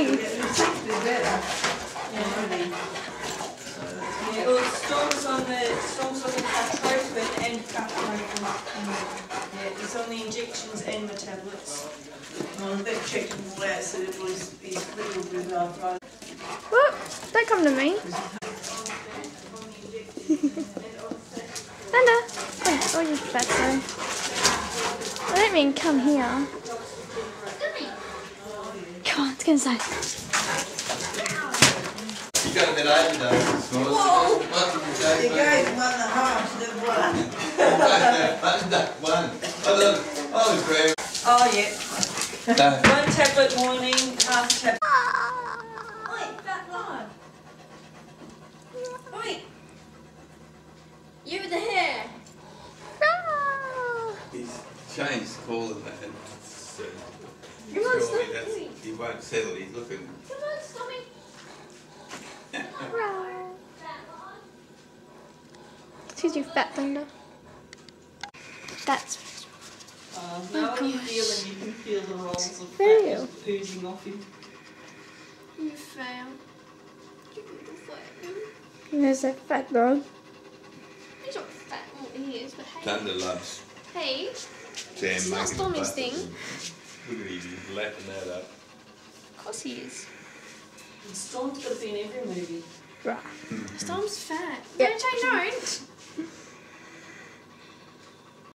It's on the injections and the tablets. I've checked them all out so it will be riddled with arthritis. Whoop! Don't come to me. Thunder! Oh, you fatso. I don't mean come here. Come on, let's go inside. You got a bit over though. Whoa! There goes 1.5. There's one. One. Oh, great. Oh, yeah. No. One tablet morning, half tablet. Oi, back live. Oi. You with the hair. No. He's changed calling that. Come on, Stommy. He won't settle, he's looking. Come on, Stommy. Right. Excuse you, fat Thunder. That's now you feel and you can feel the rolls of fat oozing off you. You fail. You little fat. There's a fat dog. He's not fat in what he is, but hey. Thunder loves. Hey. It's not Stommy's thing. Look at him, he's lapping that up. Of course he is. And Storm's got to be in every movie. Right. Storm's fat. Yep. Don't I know?